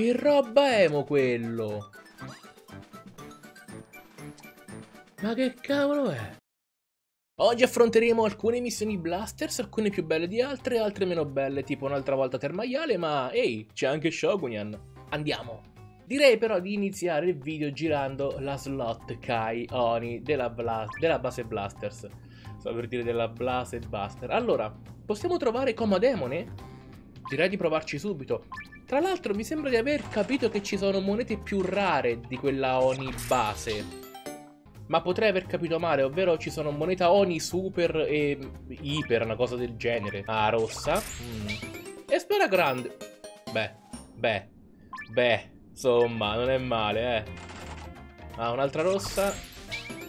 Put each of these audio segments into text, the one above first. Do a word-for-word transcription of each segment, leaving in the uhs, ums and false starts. Che roba è mo quello? Ma che cavolo è? Oggi affronteremo alcune missioni Blasters, alcune più belle di altre, altre meno belle, tipo un'altra volta Termaiale, ma ehi, c'è anche Shogunyan. Andiamo! Direi però di iniziare il video girando la slot Kai Oni della, bla della base Blasters. Stavo per dire della Blase Buster. Allora, possiamo trovare Comodemone? Direi di provarci subito. Tra l'altro mi sembra di aver capito che ci sono monete più rare di quella Oni base. Ma potrei aver capito male, ovvero ci sono moneta Oni super e iper, una cosa del genere. Ah, rossa. Mm. E spera grande. Beh, beh, beh, insomma, non è male, eh. Ah, un'altra rossa.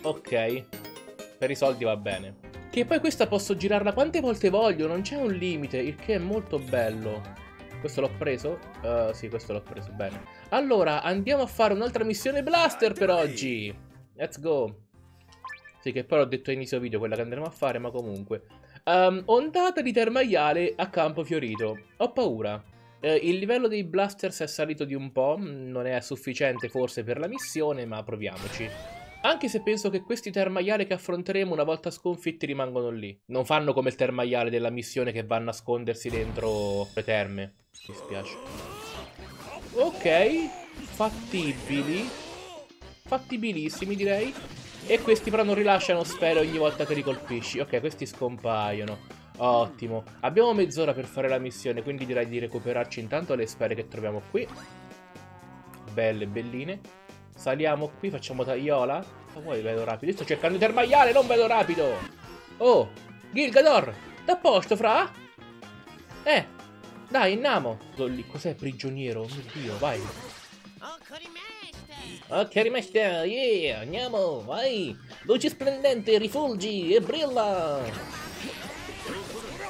Ok. Per i soldi va bene. Che poi questa posso girarla quante volte voglio, non c'è un limite, il che è molto bello. Questo l'ho preso? Uh, sì, questo l'ho preso, bene. Allora, andiamo a fare un'altra missione Blaster per oggi. Let's go. Sì, che poi l'ho detto all'inizio video quella che andremo a fare, ma comunque. Um, ondata di Termaiale a Campo Fiorito. Ho paura. Eh, il livello dei Blasters è salito di un po', non è sufficiente forse per la missione, ma proviamoci. Anche se penso che questi Termaiale che affronteremo una volta sconfitti rimangono lì. Non fanno come il Termaiale della missione che va a nascondersi dentro le terme. Mi spiace. Ok, fattibili. Fattibilissimi, direi. E questi però non rilasciano sfere ogni volta che li colpisci. Ok, questi scompaiono. Ottimo. Abbiamo mezz'ora per fare la missione, quindi direi di recuperarci intanto le sfere che troviamo qui. Belle, belline. Saliamo qui, facciamo tagliola. Ma poi vedo rapido. Io sto cercando di Termaiale, non vedo rapido. Oh, Gilgador, da posto, fra? Eh, dai, andiamo. Cos'è, prigioniero? Mio Dio, vai. Ok, rimasta, yeah, andiamo, vai. Luce splendente, rifulgi e brilla.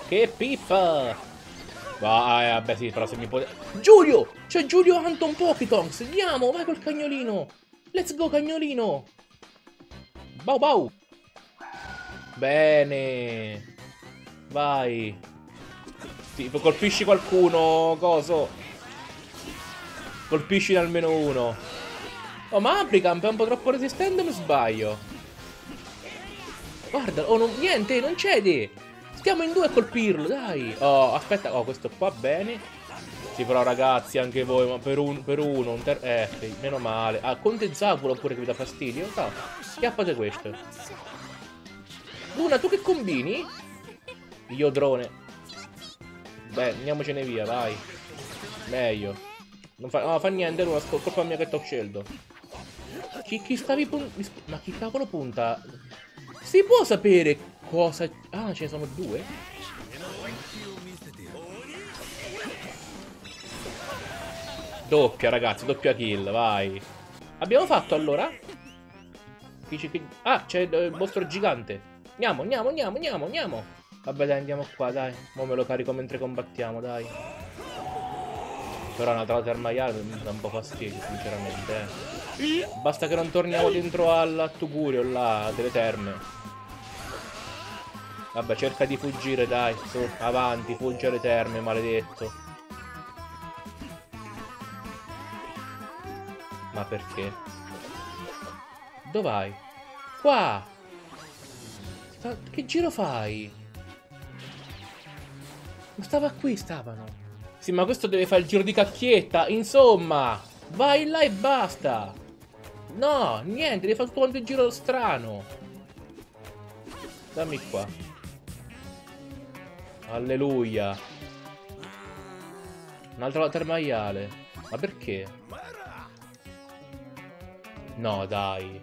Che pippa. Vai, vabbè sì, però se mi può... Giulio, c'è Giulio Anton Pokitonks. Andiamo, vai col cagnolino. Let's go cagnolino. Bau bau. Bene. Vai. Tipo colpisci qualcuno, coso. Colpisci almeno uno. Oh, ma Apricamp è un po' troppo resistente, non sbaglio. Guarda, oh, non, niente, non cede. Stiamo in due a colpirlo, dai. Oh, aspetta, oh, questo qua, bene. Sì, però ragazzi, anche voi, ma per, un, per uno, un ter... Eh, sì, meno male. Ah, Contenzacolo pure che vi dà fastidio. No, schiappate questo. Luna, tu che combini? Io drone. Beh, andiamocene via, vai. Meglio. Non fa, no, fa niente, Luna, colpa mia che t'ho scelto. Chi, chi stavi puntando? Ma chi cavolo punta? Si può sapere cosa... Ah, ce ne sono due? Doppia, ragazzi, doppia kill, vai. Abbiamo fatto, allora? Ah, c'è il mostro gigante. Andiamo, andiamo, andiamo, andiamo, andiamo. Vabbè, dai, andiamo qua, dai. Mo me lo carico mentre combattiamo, dai. Però una trota Termaiale mi dà un po' fastidio, sinceramente, eh. Basta che non torniamo dentro al tugurio là delle terme. Vabbè, cerca di fuggire, dai, su, avanti, fuggi alle terme, maledetto. Ma perché? Dov'hai? Qua! Sta... Che giro fai? Ma stava qui, stavano. Sì, ma questo deve fare il giro di cacchietta. Insomma, vai là e basta. No, niente, deve fare tutto quanto il giro strano. Dammi qua. Alleluia. Un'altra Termaiale. Ma perché? No, dai.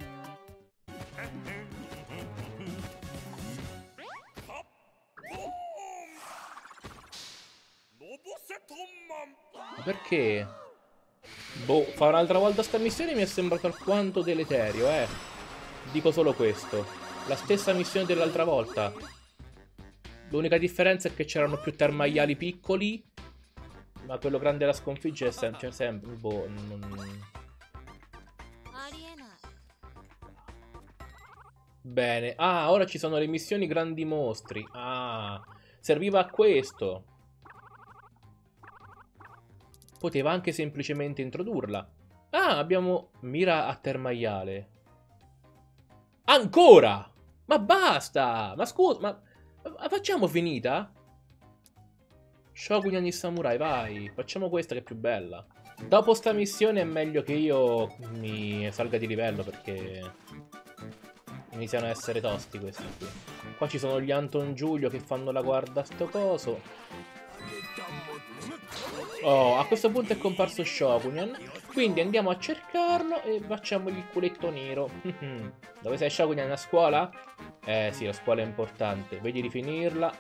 Perché? Boh, fa un'altra volta sta missione mi è sembrato alquanto deleterio, eh. Dico solo questo. La stessa missione dell'altra volta. L'unica differenza è che c'erano più Termaiali piccoli, ma quello grande la sconfigge è sempre, cioè sempre boh, non... Bene. Ah, ora ci sono le missioni grandi mostri. Ah, serviva a questo. Poteva anche semplicemente introdurla. Ah, abbiamo mira a Termaiale. Ancora! Ma basta! Ma scusa, ma... ma facciamo finita? Shogunyan i samurai, vai. Facciamo questa che è più bella. Dopo sta missione è meglio che io mi salga di livello, perché iniziano a essere tosti questi qui. Qua ci sono gli Anton Giulio che fanno la guarda a sto coso. Oh, a questo punto è comparso Shogunyan. Quindi andiamo a cercarlo e facciamogli il culetto nero. Dove sei, Shogunyan? A scuola? Eh sì, la scuola è importante. Vedi di finirla.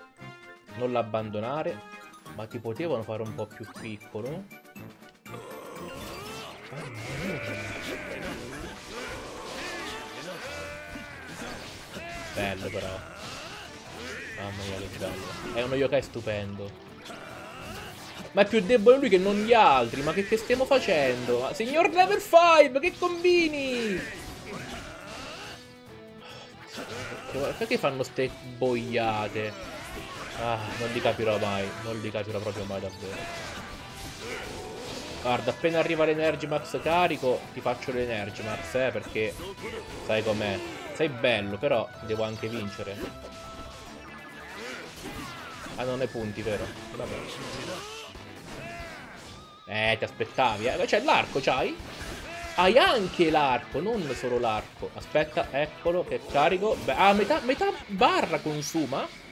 Non l'abbandonare. Ma ti potevano fare un po' più piccolo? Bello però. Mamma mia che bello. È uno yokai stupendo. Ma è più debole lui che non gli altri. Ma che, che stiamo facendo? Ma, signor Level cinque, che combini? Perché, perché fanno ste boiate? Ah, non li capirò mai, non li capirò proprio mai davvero. Guarda, appena arriva l'Energy Max carico, ti faccio l'Energy Max, eh, perché sai com'è. Sei bello, però devo anche vincere. Ah, non hai punti, vero? Vabbè. Eh, ti aspettavi, eh. C'è l'arco, c'hai? Hai anche l'arco, non solo l'arco. Aspetta, eccolo, che carico. Beh, ah, metà, metà barra consuma.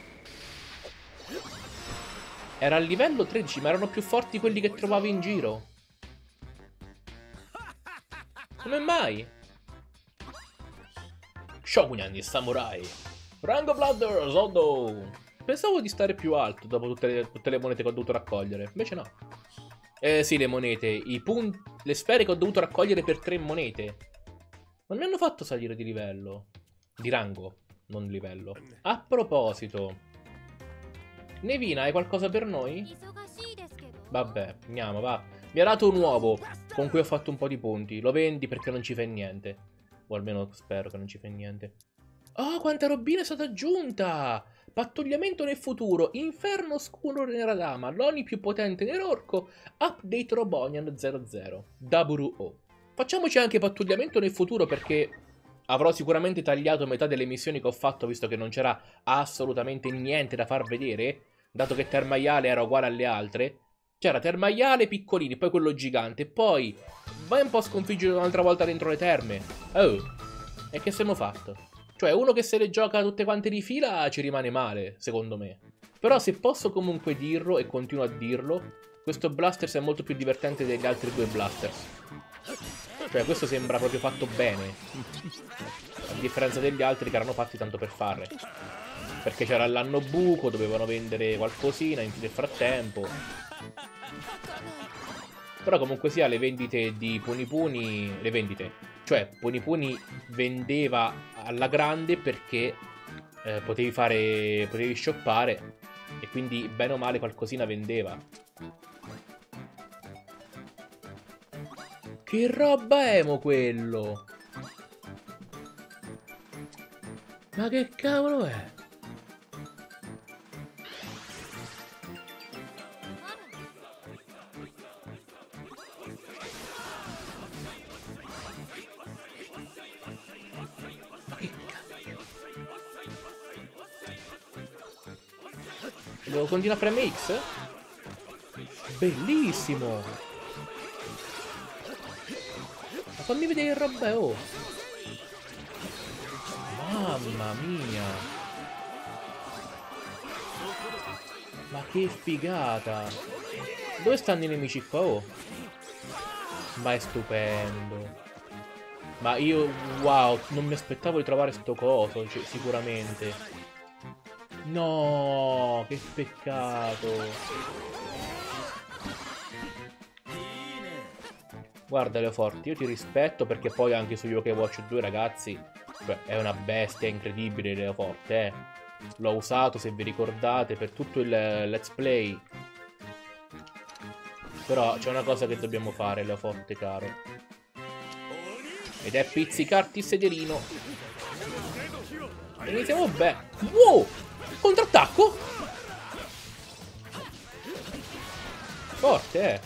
Era al livello tredici, ma erano più forti quelli che trovavi in giro. Come mai? Shogunyan di Samurai. Rango Blasters, oddo! Pensavo di stare più alto dopo tutte le, tutte le monete che ho dovuto raccogliere. Invece no. Eh sì, le monete. I punti, le sfere che ho dovuto raccogliere per tre monete. Non mi hanno fatto salire di livello. Di rango, non livello. A proposito... Nevina, hai qualcosa per noi? Vabbè, andiamo, va. Mi ha dato un uovo con cui ho fatto un po' di punti. Lo vendi perché non ci fai niente. O almeno spero che non ci fai niente. Oh, quanta robina è stata aggiunta! Pattugliamento nel futuro, inferno oscuro nella dama, l'oni più potente nell'orco, update Robonian zero zero, W O. Facciamoci anche pattugliamento nel futuro perché... avrò sicuramente tagliato metà delle missioni che ho fatto, visto che non c'era assolutamente niente da far vedere, dato che Termaiale era uguale alle altre. C'era Termaiale piccolini, poi quello gigante, poi vai un po' a sconfiggere un'altra volta dentro le terme. Oh, e che siamo fatto? Cioè, uno che se le gioca tutte quante di fila ci rimane male, secondo me. Però se posso comunque dirlo, e continuo a dirlo, questo Blasters è molto più divertente degli altri due Blasters. Cioè, questo sembra proprio fatto bene. A differenza degli altri che erano fatti tanto per fare. Perché c'era l'anno buco, dovevano vendere qualcosina nel frattempo. Però comunque sia, le vendite di Ponipuni... Le vendite. Cioè, Ponipuni vendeva alla grande perché eh, potevi fare... potevi shoppare. E quindi, bene o male, qualcosina vendeva. Che roba emo quello? Ma che cavolo è? Ma che cavolo? Devo continuare a premere X? Bellissimo! Fammi vedere il roba, oh! Mamma mia! Ma che figata! Dove stanno i nemici qua, oh? Ma è stupendo! Ma io, wow, non mi aspettavo di trovare sto coso, cioè, sicuramente. No, che peccato! Guarda Leoforte, io ti rispetto perché poi anche su Yokai Watch due, ragazzi, beh, è una bestia incredibile Leoforte, eh. L'ho usato, se vi ricordate, per tutto il let's play. Però c'è una cosa che dobbiamo fare, Leoforte caro. Ed è pizzicarti il sederino. Iniziamo bene. Wow! Contrattacco! Forte, eh!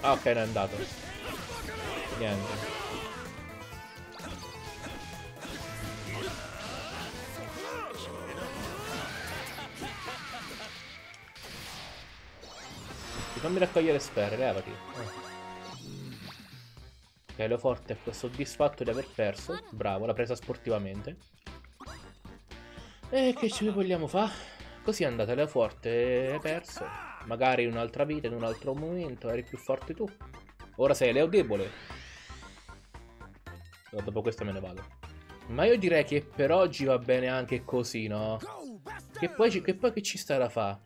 Ah, ok, è andato. Niente. Fammi raccogliere sfere, levati. Ok, Leoforte è soddisfatto di aver perso. Bravo, l'ha presa sportivamente. E che ce ne vogliamo fare? Così è andata, Leoforte hai perso. Magari in un'altra vita, in un altro momento, eri più forte tu. Ora sei Leo debole. No, dopo questo me ne vado. Ma io direi che per oggi va bene anche così, no? Che poi, che, poi che ci sta da fa?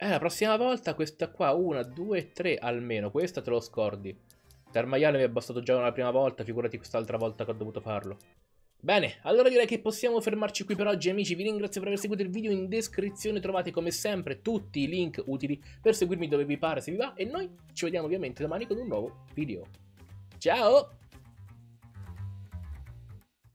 Eh, la prossima volta questa qua, una, due, tre almeno, questa te lo scordi. Termaiale mi è bastato già una prima volta, figurati quest'altra volta che ho dovuto farlo. Bene, allora direi che possiamo fermarci qui per oggi, amici. Vi ringrazio per aver seguito il video, in descrizione trovate come sempre tutti i link utili per seguirmi dove vi pare, se vi va. E noi ci vediamo ovviamente domani con un nuovo video. Ciao!